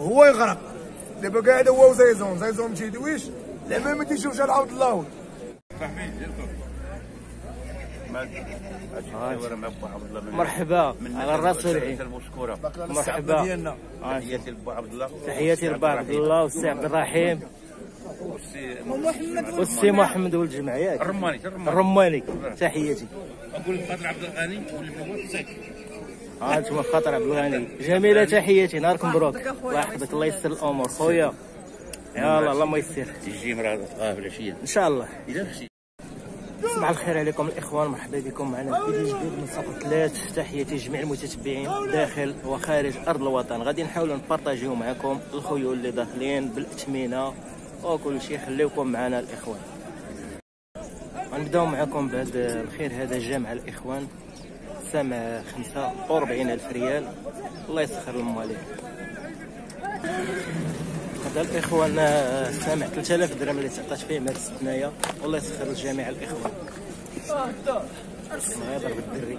هو يغرق. دابا قاعد هو وزيزون، زيزون ما تيدويش، لعبه ما تيشوفش عاود اللاهوت. مرحبا على الراس والعين، مرحبا ديالنا، تحياتي لبو عبد الله، تحياتي لبو عبد الله والسي عبد الرحيم والسي محمد والجمعيات الرماني، تحياتي. اقول خاطر عبد الغني والبوات ساكت. ها انتم خاطر عبد الغني، جميله تحياتي، نهارك مبروك، الله يحفظك، الله يسر الامور خويا، يلاه الله ما يسر. يجي مراد القاهره العشيه ان شاء الله. صباح الخير عليكم الاخوان، مرحبا بكم معنا في فيديو جديد من صفر 3. تحياتي جميع المتتبعين داخل وخارج ارض الوطن، غادي نحاولوا نبارطاجيو معكم الخيول اللي داخلين بالاثمنه وكل شيء. خليوكم معنا الاخوان، غنبداو معكم بهذا الخير. هذا جامع الاخوان سامع 45,000 ريال، الله يسخر المواليد. هذا الاخوان سامع 3000 درهم اللي تعطات فيه هاد الثنايا، والله يسخر الجميع الاخوان. غير بالدري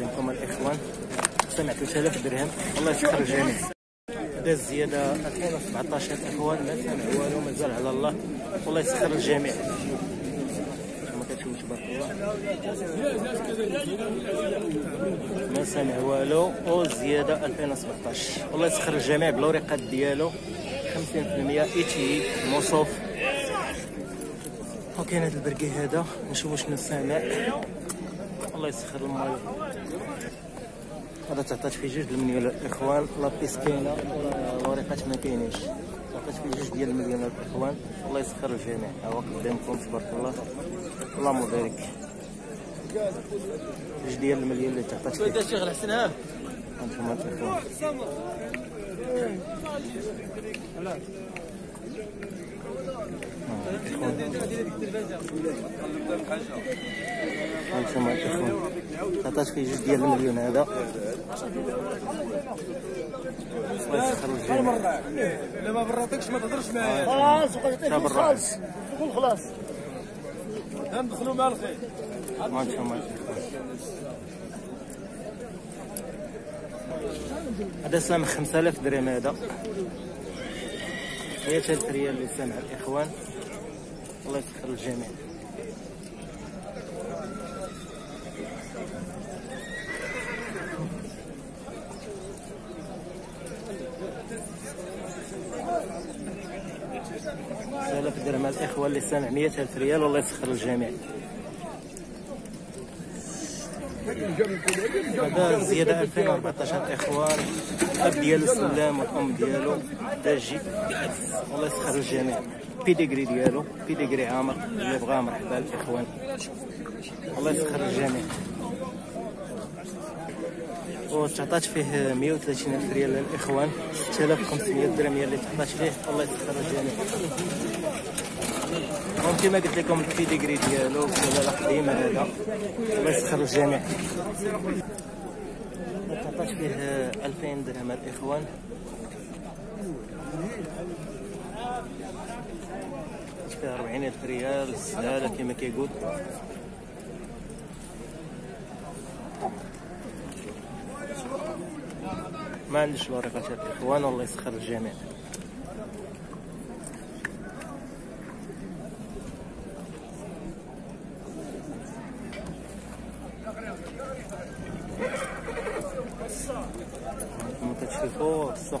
نقدمكم الاخوان سامع 3000 درهم، الله يسخر الجميع. هذا الزياده 2017 الاخوان ما سامع والو، مازال على الله، والله يسخر الجميع. تبارك الله ما سامع والو، وزياده 2017 والله يسخر الجميع بالوريقات ديالو 50% ايتي موصوف. وكاين هذا البرقي هذا نشوفوا شنو سامع، الله يسخر المايو. هذا تعطات فيه جوج المليون الاخوان، لابيس كاينه والوريقات ما كاينينش، تعطات فيه جوج ديال المليون الاخوان، الله يسخر الجميع. ها هو قدامكم تبارك الله، الله مبارك، جوج ديال المليون اللي تعطات فيه. شويه شيخ الحسن، ها انتم تشوفوا تعطات فيه جوج ديال المليون هذا، الله يسخر الجميع. لا ما براتكش ما تهضرش معايا، خلاص وقعت خلاص قول خلاص ندخلوا مع الخير. هذا سامع 5000 درهم، هذا 3000 ريال اللي سامع الاخوان، الله يسخر الجميع. سالف درهم الاخوه اللي سامع 100,000 ريال، والله يسخر الجميع. هذا زياده 2014 الاخوان، الاب ديالو سلام والام ديالو داجي، والله يسخر الجميع. بيديغري ديالو بيديغري عامر، اللي بغاه مرحبا الاخوان، الله يسخر الجميع. وتعطات فيه 130,000 ريال للاخوان، 6500 درهم اللي تعطات فيه، الله يسخر الجميع. وكما قلت لكم البيديغري ديالو ولا قديمه هذا، الله يسخر الجميع. تعطات فيه 2000 درهم الاخوان، فيه 40,000 ريال سهاله كما كيقول. ما عنديش الورقات الاخوان، والله يسخر الجميع. كما كتشوفوا السوق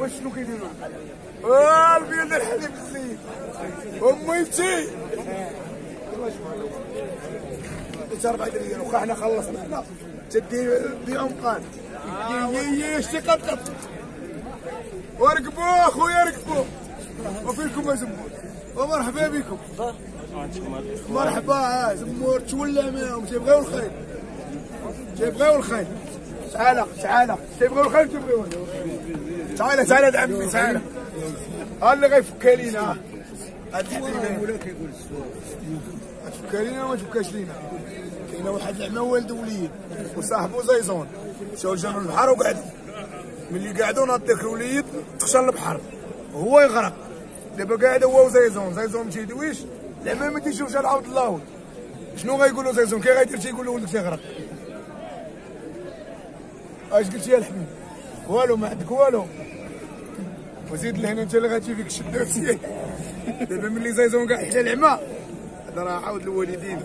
واشنو كيديروا قلبي اللي الحليب الزين اميتي حتى 4 دريال، وخا حنا خلصنا حنا تدي بيهم قال يي شتي قطط وركبوا اخويا ركبوا وفيكم زمور ومرحبا بكم. مرحبا زمور تولى معاهم، تيبغيو الخير تيبغيو الخير، تعال تعال تيبغيو الخير تيبغيو، تعال تعال عمي تعال، ها اللي غيفك علينا هذه ولا كيقول السوق تفكر لينا وما تفكرش لينا. كاين واحد العمى والد وليد وصاحبو زيزون مشاو جابوا البحر وقعدوا. ملي قعدوا ناض داك الوليد تقشر البحر هو يغرق. دابا قاعد هو وزيزون، زيزون ما تيدويش، العمى ما تيشوفش على عوض الله. شنو غايقولوا زيزون؟ كي غايدير تيقول له ولدك تيغرق. اش قلتي يا الحميد؟ والو ما عندك والو. وزيد لهنا انت اللي غاتجي فيك الشده وحشيه. دابا ملي زيزون كاع حتى العمى هذا راه عاود الوالدين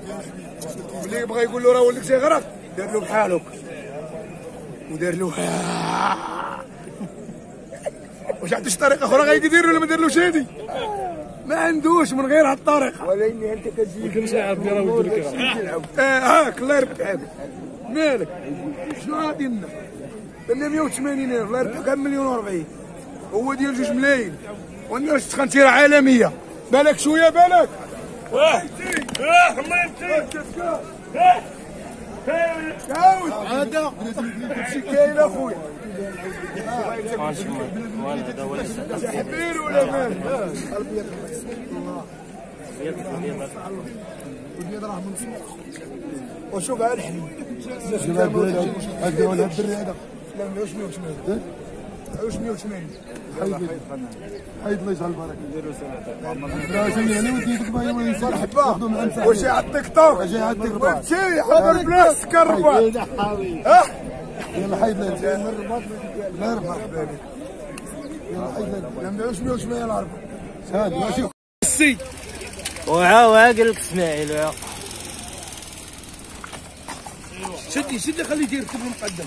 ملي بغا يقول له راه ولدك تيغرق دار له بحال هكا ودار له واش عندوش طريقه اخرى غيدير ولا ما دارلوش هادي؟ ما عندوش من غير هاد الطريقه. ولكن انت كتجي كنت عارف بلي راه ولدك تيغرق. هاك الله يربح عافاك. مالك شنو غادي لنا؟ لنا 180,000 الله يربحك 1,040,000 هو ديال 2 ملايين والناس تخنتيره عالميه. بالك شويه بالك واه واه الله يبقيك تعاود هذا شي كاين اخويا حبير ولا مال الابيض الابيض راه منصوص. وشوف على الحليب هذا الدري هذا لا 180 180 حيد الله يجعل البركه. نديرو سنه واش على التيك توك اجي على التيك توك تي حاضر بلا سكر رباط. اه يلا حيد الله يجعل الرباط الله يربح بالك. يلا حيد الله لا 180 العرب هاد ماشي السي وها قال لك اسماعيل شدي شدي خليه يدير كتب المقدم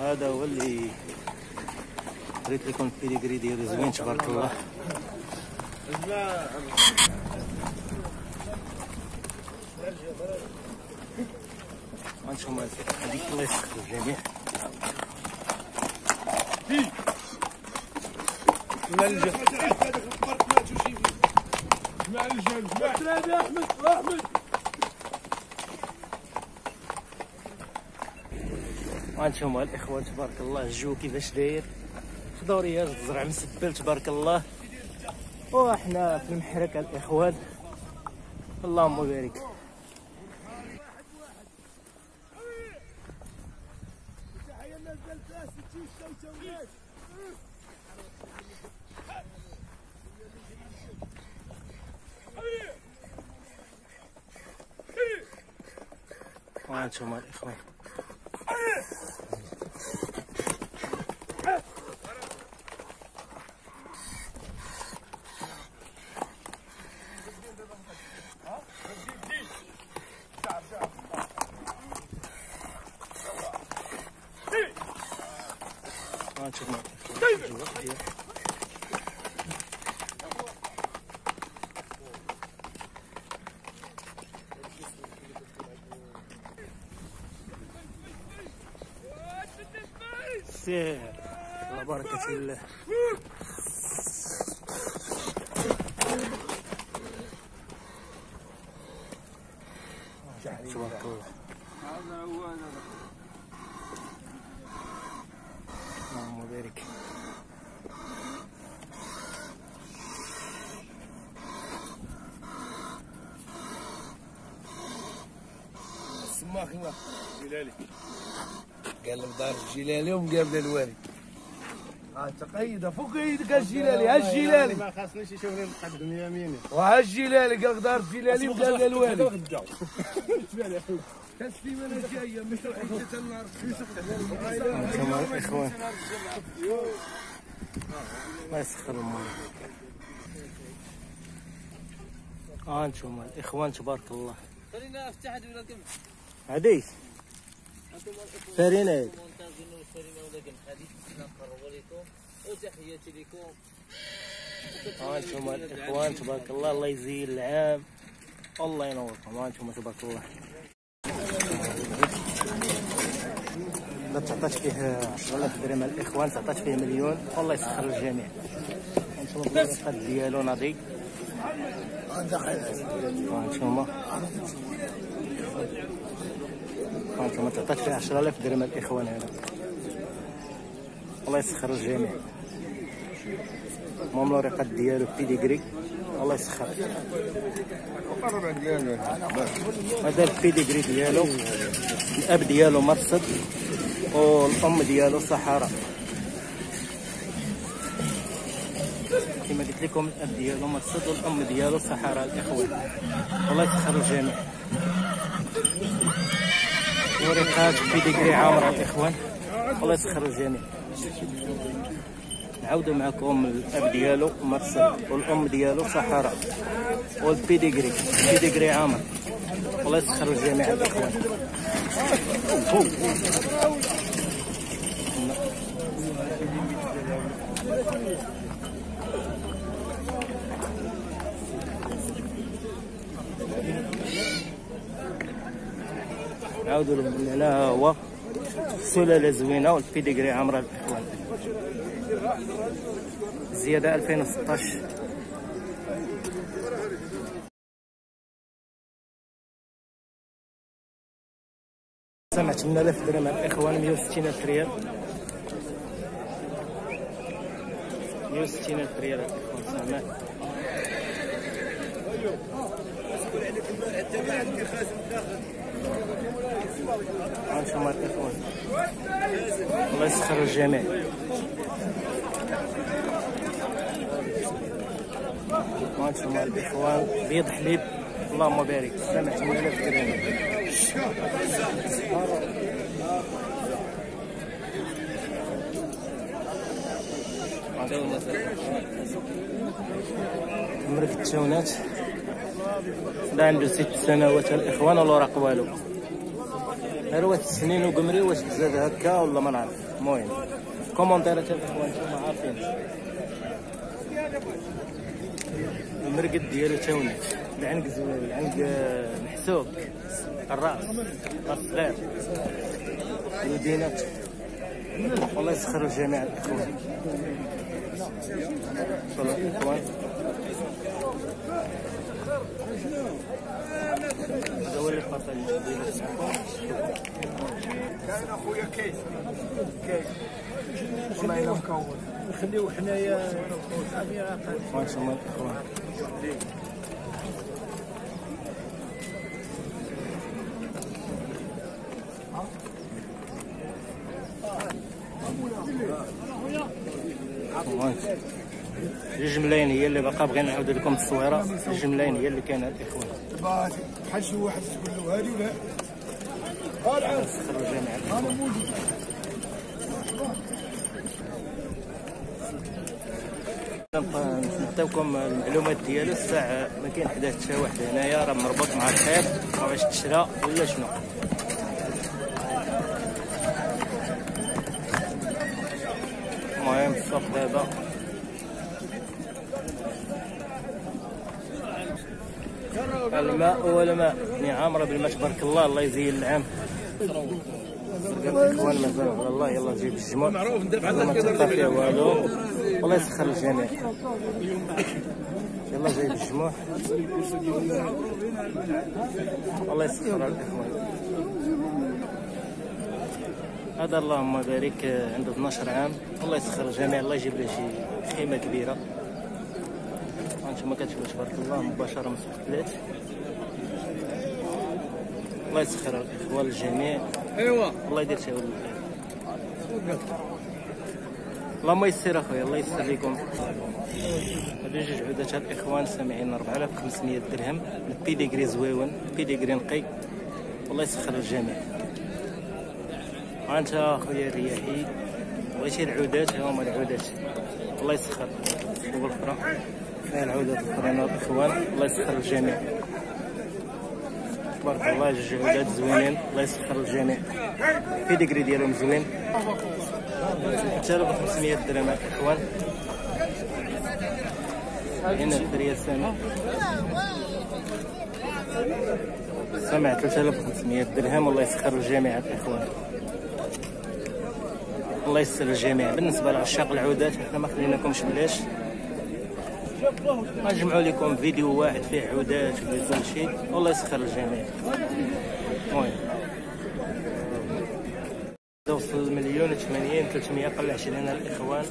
هذا هو اللي ريت لكم البيليغري ديالو زوين تبارك الله. غنشوفو هذيك الله يسخر الجميع. ملجا مع الجن مع الترابي احمد احمد وانتم الاخوان تبارك الله الجو كيفاش داير خضوريات الزرع مسبل تبارك الله. وحنا في المحرك الاخوان اللهم بارك. وانتم الاخوان الله بركة الله. تبارك الله. هذا هو هذا. اللهم بارك. السماخ الله جلالي. قال لهم دار الجلالي ومقابله الوالد. تقيده فوق يدك الجلالي ها الجلالي. ما خاصنيش يشوفني متقدم يميني. وها الجلالي قال لك دار الجلالي ومقابله الوالد. تبع لي اخويا. حتى السيمانه الجايه من حتى النهار الخميس. الله يسخر المولى. هانتوما الاخوان تبارك الله. خلينا افتح هذا ولا كمل. عادي. فرينا هانتوما الاخوان تبارك الله الله يزين العام الله ينوركم. هانتوما تبارك الله ما تعطاش فيه 10,000 درهم الاخوان تعطات فيه 1,000,000 الله يسخر الجميع. هانتوما القد ديالو ناضي هانتوما هانتوما تعطات فيه 10,000 درهم الاخوان هذا الله يسخر الجميع. المهم الوريقات ديالو بيديغري الله يسخر. هذا البيديغري ديالو، الاب ديالو مرصد والام ديالو صحراء كما قلت لكم، الاب ديالو مرصد والام ديالو صحراء الاخوان الله يسخر الجميع. وريقات بيديغري عامره الاخوان الله يسخر الجميع. نعاودوا معكم الاب ديالو مرسل والام ديالو صحراء والبيديغري بيديغري عامر الله يسخر الجميع الاخوان. نعاودوا لهم هنا هو سلالة زوينة والبيديغري عامرة الاخوان، زيادة 2016. سمعت 8000 درهم الاخوان، 160,000 ريال، 160,000 ريال الاخوان. سمعت هانتوما الاخوان الله يسخر الجميع. هانتوما الاخوان بيض حليب اللهم بارك، سامع 8000 درهم. عمرك التونات لا عنده 6 سنوات الاخوان ولا راق والو، غير واحد السنين وقمري واش تزاد هكا ولا ما نعرف. المهم كومونتيرات الاخوان نتوما عارفين المرقد ديالو تاونات، العنق زوين، العنق محسوب، الراس الصغير، الودينات والله يسخروا جميع الاخوان. هذا هو الفصل ديال السبور كاين اخويا، كاين والله الا مكون نخليو حنايا الاميره ان شاء الله. الاخوان الجملين هي اللي باقا بغينا نعاود لكم التصويره، الجملين هي اللي كاينه الاخوان. بحال شي واحد تقول له هادي ولا هادي، انا موجود. نعطيوكم المعلومات ديالو الساعه، ما كاين حداث حتى واحد هنايا، راه مربوط مع الخير واش تشرا ولا شنو. المهم السوق دابا الماء والماء عامرة بالماء تبارك الله، الله يزين العام. الاخوان مازال على الله، يلا نجيب الجمر ما تبقى فيه والو والله يسخر الجميع. يلا جايب الجموع الله يسخر على الاخوان. هذا اللهم بارك عنده 12 عام الله يسخر الجميع، الله يجيب له شي قيمه كبيره. هانتوما كتشوفوا تبارك الله مباشره من سوق البلاد، الله يسخر الاخوان الجميع. ايوا الله يدير شي ولد اللهم يسر اخويا، الله يسر لكم. هادو جوج عودات الاخوان سامعين 4500 درهم، البيديغري زويون، البيديغري نقي الله يسخر الجميع. وانت اخويا الرياحي بغيتي العودات، هاهما العودات الله يسخر. شوفوا الفرا فيها العودات الفرانات الاخوان الله يسخر الجميع تبارك الله. جوج عودات زوينين الله يسخر الجميع، البيديغري ديالهم زوين، 3500 درهم الاخوان. هنا الدريه سامع سامع 3500 درهم الله يسخر الجميع الاخوان، الله يسر الجميع. بالنسبه لعشاق العودات حنا ما خليناكمش بلاش، غنجمعوا لكم فيديو واحد فيه عودات وفيه كلشي والله يسخر الجميع. المهم وصل 1,80,320 الاخوان،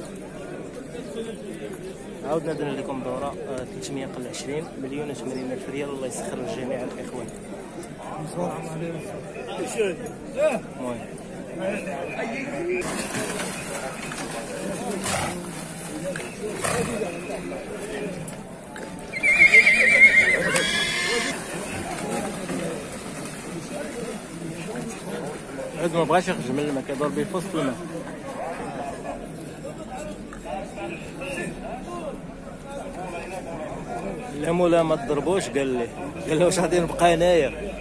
عاودنا درنا لكم دوره 320 مليون و80000 ريال، الله يسخر لجميع الاخوان. عاد ما بغاش يخرج من الماء، كيدور به في وسط الماء. العمولة ما تضربوش، قال لي قال له واش غادي نبقى هنايا.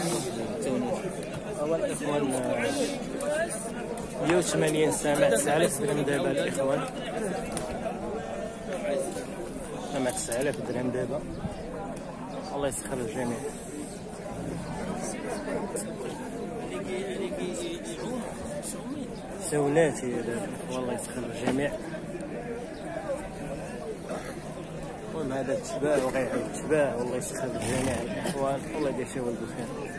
أول إخوان 180 سامع سالف درهم دابا الإخوان، سامع 9000 درهم دابا، الله يسخر الجميع. سولاتي دابا والله يسخر الجميع. المهم هذا التباع وغير التباع، والله يسخر الجميع الإخوان، الله يدير شي ولد بخير.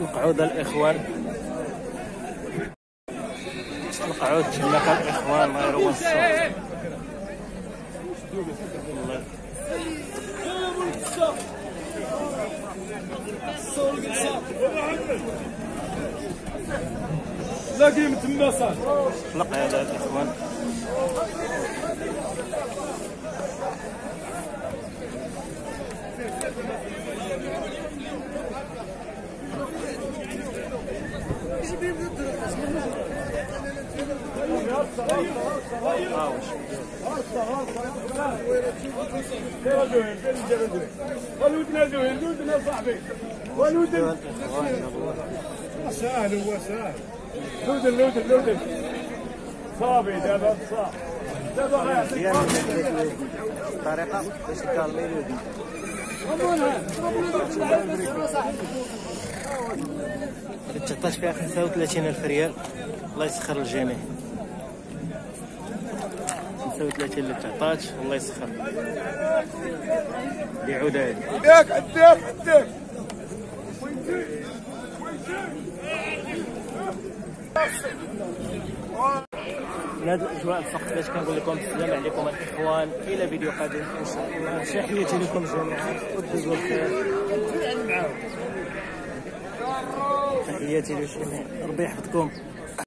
القعود الإخوان، القعود شماك الإخوان غير وصل. لاقي من تما صاحبي طلق هذا الاخوان. سهل لودن لودن لودن صافي دابا بصح دابا غيعطيك طريقه باش تكالمي لودن. هاد 19 فيها 35000 ريال، الله يسخر للجميع. 35 اللي 19 الله يسخر. بيعود هادي ياك عداك من هذه الاجواء الفقط. باش كنقول لكم السلام عليكم الاخوان، الى فيديو قادم ان شاء الله. تحياتي لكم جميعا ودوزوا الخير، تحياتي للجميع، ربي يحفظكم.